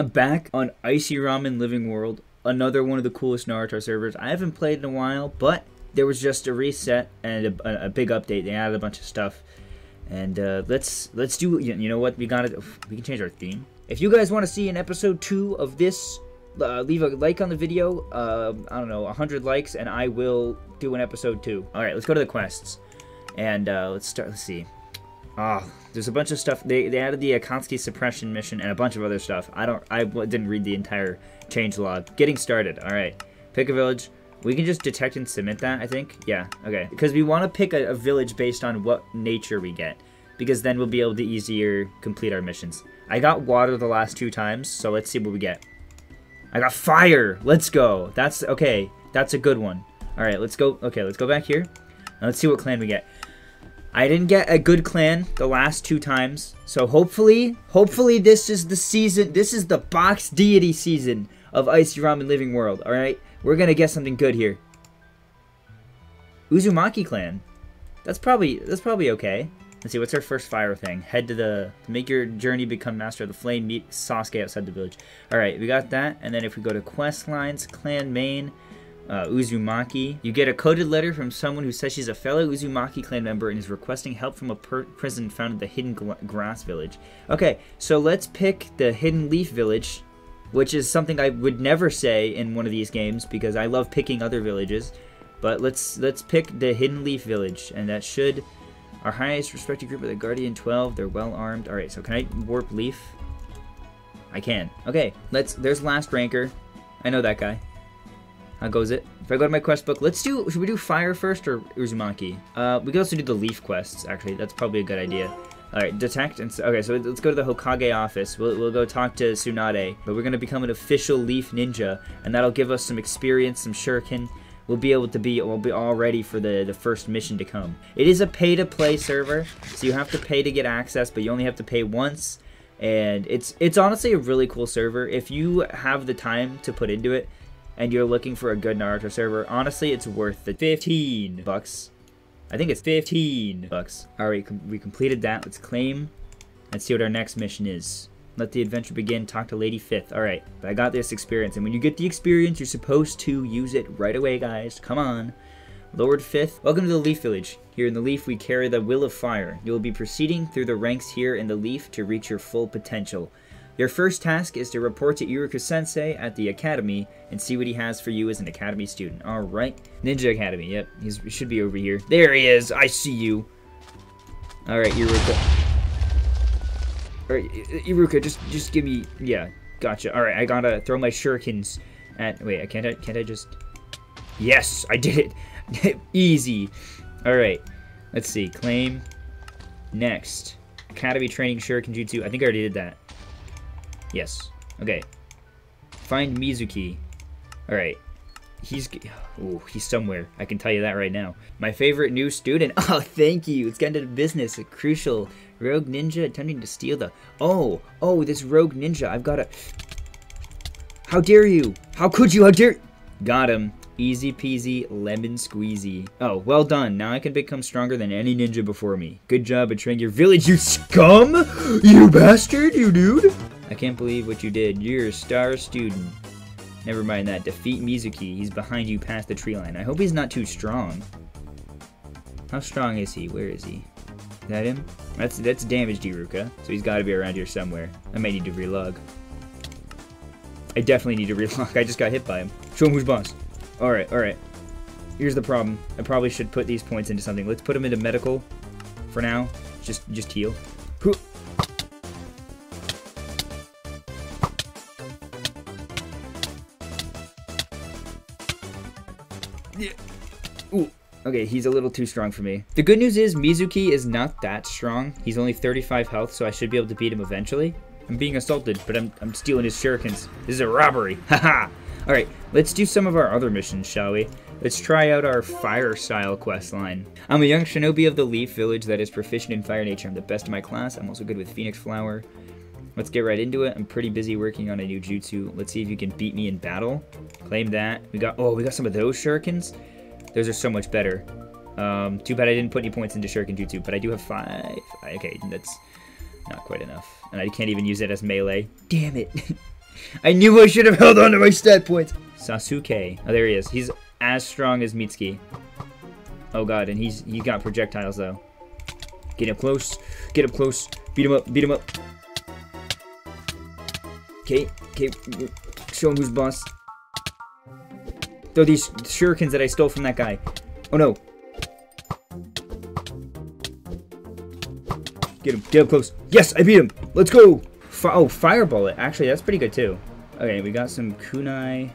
I'm back on Iceeramen Living World, another one of the coolest Naruto servers. I haven't played in a while, but there was just a reset and a big update. They added a bunch of stuff, and let's do. You know what? We can change our theme. If you guys want to see an episode 2 of this, leave a like on the video. I don't know, 100 likes, and I will do an episode 2. All right, let's go to the quests, and let's start. Let's see. There's a bunch of stuff. They added the Akatsuki suppression mission and a bunch of other stuff. I didn't read the entire changelog. Getting started. All right. Pick a village. We can just detect and submit that, I think. Yeah. Okay. Because we want to pick a village based on what nature we get, because then we'll be able to easier complete our missions. I got water the last 2 times, so let's see what we get. I got fire. Let's go. That's okay. That's a good one. All right. Let's go. Okay. Let's go back here. And let's see what clan we get. I didn't get a good clan the last 2 times, so hopefully this is the season. This is the box deity season of Iceeramen Living World. All right, we're gonna get something good here. Uzumaki clan, that's probably okay. Let's see, what's our first fire thing? Head to the make your journey, become master of the flame. Meet Sasuke outside the village. All right, we got that, and then if we go to quest lines, clan main. Uzumaki. You get a coded letter from someone who says she's a fellow Uzumaki clan member and is requesting help from a prison found at the Hidden Grass Village. Okay, so let's pick the Hidden Leaf Village, which is something I would never say in one of these games because I love picking other villages. But let's pick the Hidden Leaf Village, and that should... Our highest respected group are the Guardian 12. They're well armed. Alright, so can I warp Leaf? I can. Okay, let's... There's Last Ranker. I know that guy. How goes it? If I go to my quest book, let's do... Should we do fire first or Uzumaki? We could also do the leaf quests, actually. That's probably a good idea. Alright, detect and... Okay, so let's go to the Hokage office. We'll go talk to Tsunade. But we're going to become an official leaf ninja, and that'll give us some experience, some shuriken. We'll be able to be... We'll be all ready for the first mission to come. It is a pay-to-play server, so you have to pay to get access, but you only have to pay once. And it's honestly a really cool server. If you have the time to put into it, and you're looking for a good Naruto server, honestly, it's worth the $15. I think it's $15. All right, we completed that. Let's claim. Let's see what our next mission is. Let the adventure begin. Talk to Lady Fifth. All right, but I got this experience. And when you get the experience, you're supposed to use it right away, guys. Come on. Lord Fifth. Welcome to the Leaf Village. Here in the Leaf, we carry the Will of Fire. You will be proceeding through the ranks here in the Leaf to reach your full potential. Your first task is to report to Iruka-sensei at the academy and see what he has for you as an academy student. All right. Ninja Academy. Yep. He should be over here. There he is. I see you. All right, Iruka. All right, Iruka, just give me... Yeah, gotcha. All right, I gotta throw my shurikens at... Wait, can't I just... Yes, I did it. Easy. All right. Let's see. Claim. Next. Academy training shuriken jutsu. I think I already did that. Yes. Okay. Find Mizuki. Alright. He's somewhere. I can tell you that right now. My favorite new student. Oh, thank you. It's gotten to business. A crucial rogue ninja attempting to steal the... Oh, this rogue ninja. I've got a... How dare you? How could you? How dare... Got him. Easy peasy, lemon squeezy. Oh, well done. Now I can become stronger than any ninja before me. Good job at training your village, you scum! You bastard, you dude! I can't believe what you did. You're a star student. Never mind that. Defeat Mizuki. He's behind you past the tree line. I hope he's not too strong. How strong is he? Where is he? Is that him? That's damaged, Iruka. So he's got to be around here somewhere. I may need to relog. I definitely need to relog. I just got hit by him. Show him who's boss. Alright, alright. Here's the problem. I probably should put these points into something. Let's put them into medical for now. Just heal. Who? Ooh. Okay, he's a little too strong for me. The good news is Mizuki is not that strong. He's only 35 health, so I should be able to beat him eventually. I'm being assaulted, but I'm stealing his shurikens. This is a robbery. Haha. All right, let's do some of our other missions, shall we? Let's try out our fire-style quest line. I'm a young shinobi of the Leaf Village that is proficient in fire nature. I'm the best in my class. I'm also good with Phoenix Flower. Let's get right into it. I'm pretty busy working on a new jutsu. Let's see if you can beat me in battle. Claim that. We got some of those shurikens. Those are so much better. Too bad I didn't put any points into shuriken jutsu, but I do have 5. Okay, that's not quite enough. And I can't even use it as melee. Damn it. I knew I should have held on to my stat points. Sasuke. Oh, there he is. He's as strong as Mitsuki. Oh god, and he got projectiles though. Get up close. Get up close. Beat him up. Beat him up. Okay. Show him who's boss. Throw these shurikens that I stole from that guy. Oh no. Get him. Get up close. Yes, I beat him. Let's go. Fireball it. Actually, that's pretty good too. Okay, we got some kunai.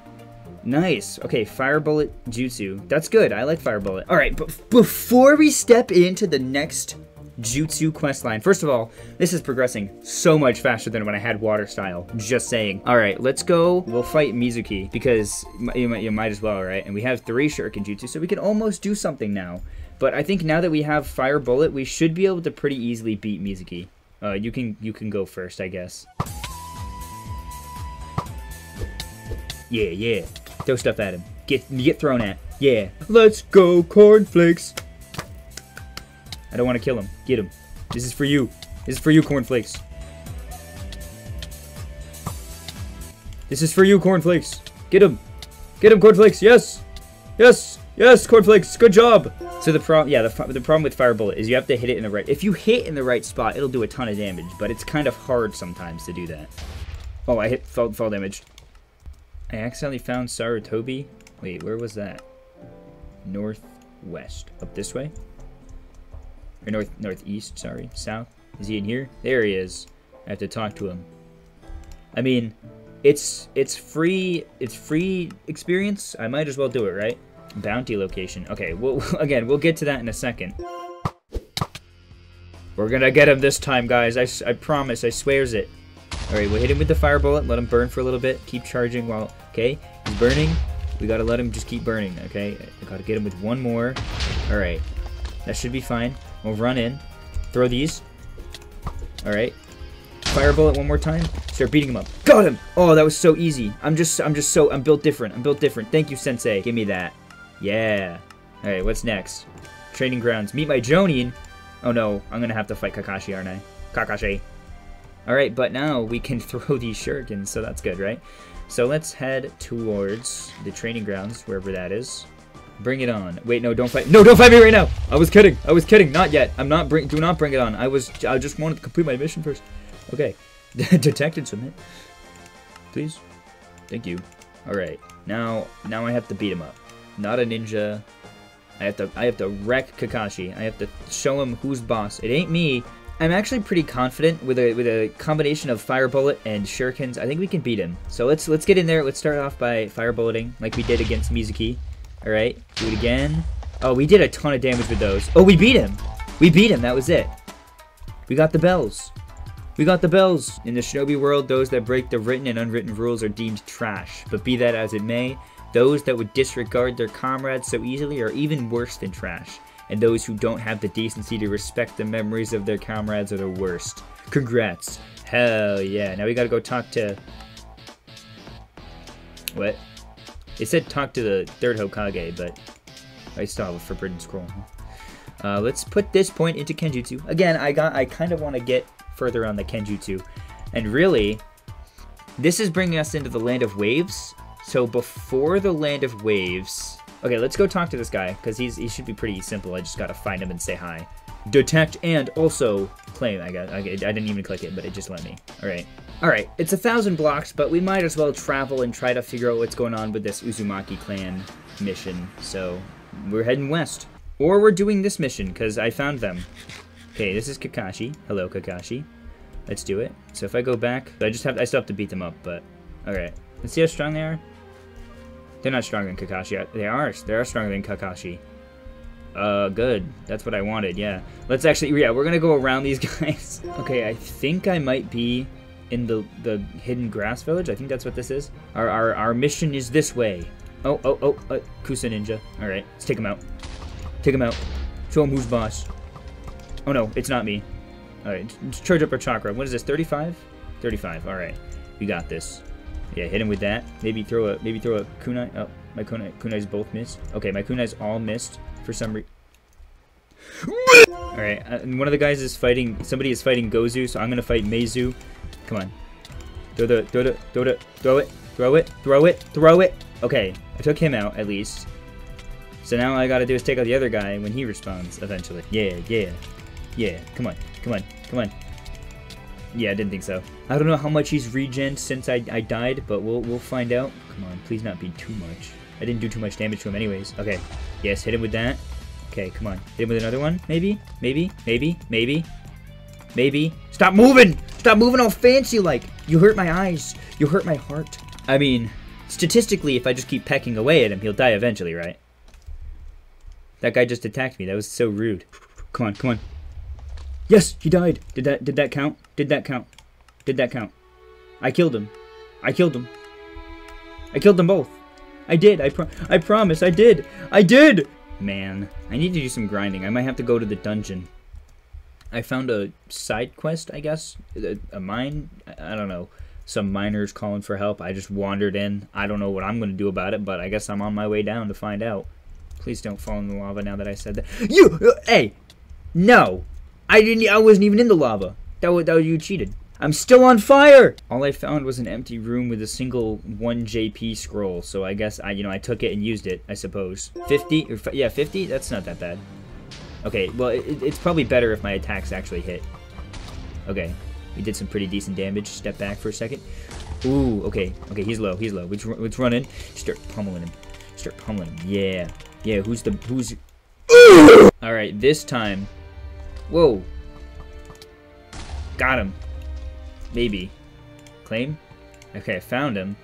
Nice. Okay, fire bullet jutsu. That's good. I like fire bullet. All right, but before we step into the next jutsu quest line, first of all, this is progressing so much faster than when I had water style. Just saying. All right, let's go. We'll fight Mizuki because you might as well, right? And we have 3 shuriken jutsu, so we can almost do something now. But I think now that we have fire bullet, we should be able to pretty easily beat Mizuki. You can go first, I guess. Yeah, yeah. Throw stuff at him. Get thrown at. Yeah. Let's go, cornflakes. I don't want to kill him. Get him. This is for you. This is for you, cornflakes. This is for you, cornflakes. Get him. Get him, cornflakes. Yes. Yes. Yes, cornflakes. Good job. So the problem with fire bullet is you have to hit it in the right. If you hit in the right spot, it'll do a ton of damage, but it's kind of hard sometimes to do that. Oh, I hit fall damage. I accidentally found Sarutobi. Wait, where was that? Northwest. Up this way? Or northeast, sorry. South. Is he in here? There he is. I have to talk to him. I mean, it's free experience. I might as well do it, right? Bounty location. Okay, well again, we'll get to that in a second. We're gonna get him this time, guys. I promise, I swears it. Alright, we'll hit him with the fire bullet, let him burn for a little bit, keep charging while, okay, he's burning, we gotta let him just keep burning, okay, I gotta get him with one more, alright, that should be fine, we'll run in, throw these, alright, fire bullet one more time, start beating him up, got him, oh, that was so easy, I'm built different, thank you, sensei, give me that, yeah, alright, what's next, training grounds, meet my Jonin, oh no, I'm gonna have to fight Kakashi, aren't I, Kakashi. Alright, but now we can throw these shurikens, so that's good, right? So let's head towards the training grounds, wherever that is. Bring it on. Wait, no, don't fight. No, don't fight me right now! I was kidding. I was kidding. Not yet. Do not bring it on. I just wanted to complete my mission first. Okay. Detected, submit. Please. Thank you. Alright. Now I have to beat him up. Not a ninja. I have to wreck Kakashi. I have to show him who's boss. It ain't me. I'm actually pretty confident with a combination of fire bullet and shurikens. I think we can beat him. So let's get in there. Let's start off by fire bulleting like we did against Mizuki. All right, do it again. Oh, we did a ton of damage with those. Oh, we beat him. We beat him. That was it. We got the bells. We got the bells. In the shinobi world, those that break the written and unwritten rules are deemed trash. But be that as it may, those that would disregard their comrades so easily are even worse than trash. And those who don't have the decency to respect the memories of their comrades are the worst. Congrats. Hell yeah. Now we gotta go talk to... What? It said talk to the 3rd Hokage, but... I still have a forbidden scroll. Let's put this point into Kenjutsu. Again, I kind of want to get further on the Kenjutsu. And really, this is bringing us into the Land of Waves. So before the Land of Waves... Okay, let's go talk to this guy, because he should be pretty simple. I just gotta find him and say hi. Detect and also claim, I guess. I didn't even click it, but it just let me. Alright. Alright, it's 1,000 blocks, but we might as well travel and try to figure out what's going on with this Uzumaki clan mission. So, we're heading west. Or we're doing this mission, because I found them. Okay, this is Kakashi. Hello, Kakashi. Let's do it. So if I go back, I still have to beat them up, but... Alright. Let's see how strong they are. They're not stronger than Kakashi. They are stronger than Kakashi. Good. That's what I wanted, yeah. Let's actually, yeah, we're gonna go around these guys. Okay, I think I might be in the Hidden Grass Village. I think that's what this is. Our mission is this way. Oh, Kusa Ninja. All right, let's take him out. Take him out. Show him who's boss. Oh no, it's not me. All right, let's charge up our chakra. What is this, 35? 35, all right. We got this. Yeah, hit him with that. Maybe throw a kunai. Oh, my kunai's both missed. Okay, my kunai's all missed for some reason. All right, one of the guys is fighting. Somebody is fighting Gozu, so I'm gonna fight Meizu. Come on, Throw it. Okay, I took him out at least. So now all I gotta do is take out the other guy when he respawns eventually. Yeah, come on. Yeah, I didn't think so. I don't know how much he's regen since I died, but we'll find out. Come on, please not be too much. I didn't do too much damage to him anyways. Okay, yes, hit him with that. Okay, come on. Hit him with another one? Maybe. Stop moving! Stop moving all fancy-like! You hurt my eyes. You hurt my heart. I mean, statistically, if I just keep pecking away at him, he'll die eventually, right? That guy just attacked me. That was so rude. Come on. Yes, he died. Did that count? I killed him. I killed them both. I did. I promise. I did. Man, I need to do some grinding. I might have to go to the dungeon. I found a side quest, I guess. A mine? I don't know. Some miners calling for help. I just wandered in. I don't know what I'm going to do about it, but I guess I'm on my way down to find out. Please don't fall in the lava now that I said that. Hey! No! I wasn't even in the lava. You cheated. I'm still on fire! All I found was an empty room with a single 1 JP scroll, so I guess I took it and used it, I suppose. 50? Yeah, 50? That's not that bad. Okay, well, it's probably better if my attacks actually hit. Okay, we did some pretty decent damage. Step back for a second. Ooh, okay, he's low. Let's run in. Start pummeling him. Yeah, who's... Alright, this time... Whoa. Got him. Maybe. Claim? Okay, I found him.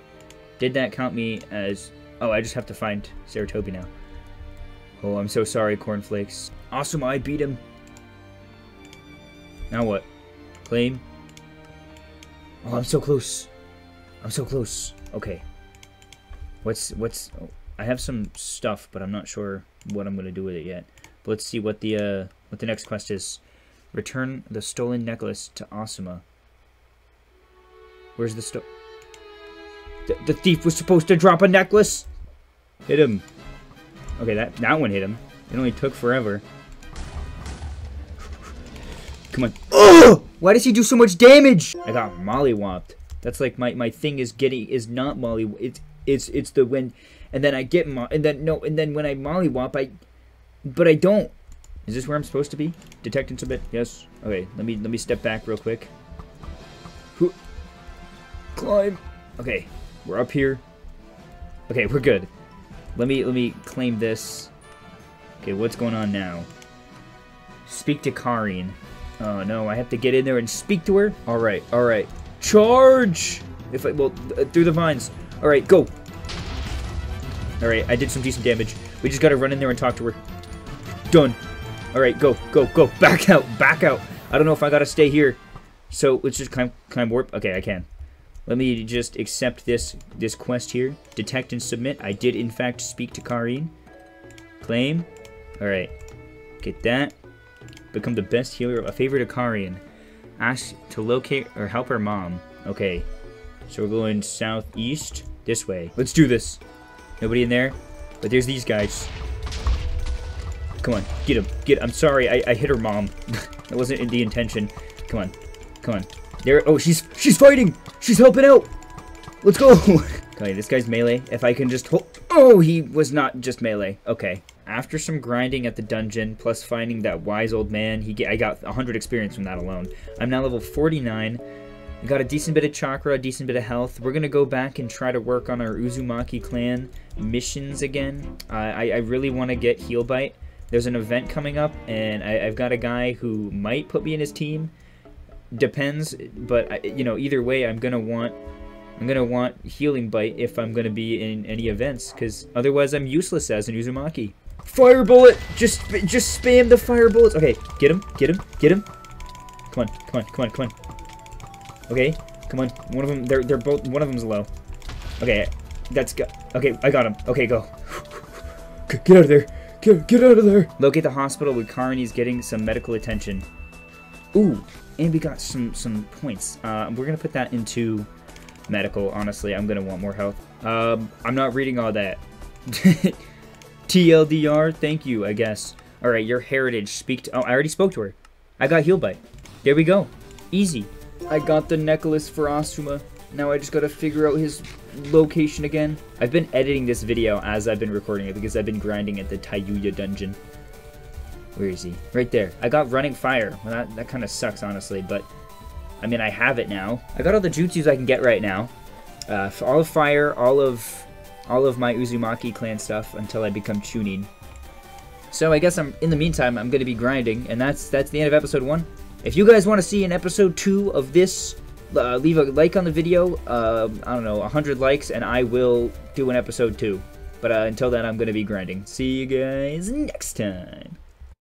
Did that count me as... Oh, I just have to find Sarutobi now. Oh, I'm so sorry, Cornflakes. Awesome, I beat him. Now what? Claim? Oh, I'm so close. Okay. What's... Oh, I have some stuff, but I'm not sure what I'm going to do with it yet. But let's see what the next quest is. Return the stolen necklace to Asuma. Where's the The thief was supposed to drop a necklace? Hit him. Okay, that one hit him. It only took forever. Come on. Oh! Why does he do so much damage? I got mollywopped. That's like my thing is not molly. It's the when, and then I get and then when I mollywop but I don't. Is this where I'm supposed to be? Detecting some bit? Yes. Okay, let me step back real quick. Climb. Okay, we're up here. Okay, we're good. Let me claim this. Okay, what's going on now? Speak to Karin. Oh no, I have to get in there and speak to her? Alright. Charge! Through the vines. Alright, go! Alright, I did some decent damage. We just gotta run in there and talk to her. Done. Alright, go. Back out. I don't know if I gotta stay here. So, let's just climb warp. Okay, I can. Let me just accept this quest here. Detect and submit. I did, in fact, speak to Karin. Claim. Alright. Get that. Become the best healer. A favor to Karin. Ask to locate or help her mom. Okay. So we're going southeast. This way. Let's do this. Nobody in there? But there's these guys. Come on. Get him. I'm sorry. I hit her mom. That wasn't the intention. Come on. There. Oh, she's fighting. She's helping out. Let's go. Okay, this guy's melee. If I can just hold. Oh, he was not just melee. Okay. After some grinding at the dungeon, plus finding that wise old man, I got 100 experience from that alone. I'm now level 49. I got a decent bit of chakra, a decent bit of health. We're gonna go back and try to work on our Uzumaki clan missions again. I really want to get Heal Bite. There's an event coming up, and I've got a guy who might put me in his team. Depends, but either way, I'm gonna want Healing Bite if I'm gonna be in any events, because otherwise I'm useless as an Uzumaki. Fire bullet! Just spam the fire bullets. Okay, get him! Come on! Okay, come on. One of them. They're both. One of them's low. Okay, okay, I got him. Okay, go. Get out of there! Get out of there! Locate the hospital where Karin is getting some medical attention. Ooh. And we got some points. We're going to put that into medical, honestly. I'm going to want more health. I'm not reading all that. TLDR, thank you, I guess. All right, your heritage. Oh, I already spoke to her. I got Heal Bite. There we go. Easy. I got the necklace for Asuma. Now I just gotta figure out his location again. I've been editing this video as I've been recording it because I've been grinding at the Taiyuya dungeon. Where is he? Right there. I got Running Fire. Well, that kind of sucks, honestly, but I mean, I have it now. I got all the jutsus I can get right now. All of fire, all of my Uzumaki clan stuff until I become Chunin. So I guess in the meantime, I'm gonna be grinding, and that's the end of episode 1. If you guys want to see an episode 2 of this, leave a like on the video. I don't know, 100 likes, and I will do an episode 2. But until then, I'm gonna be grinding. See you guys next time.